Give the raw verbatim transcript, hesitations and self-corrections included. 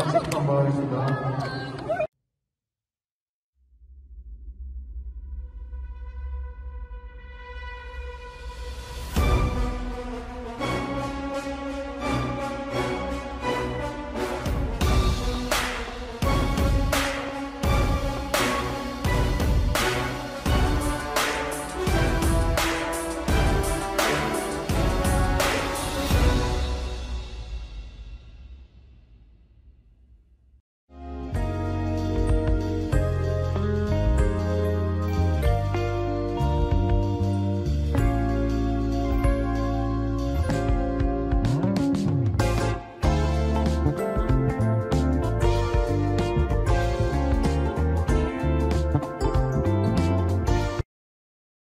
WhatsApp number is the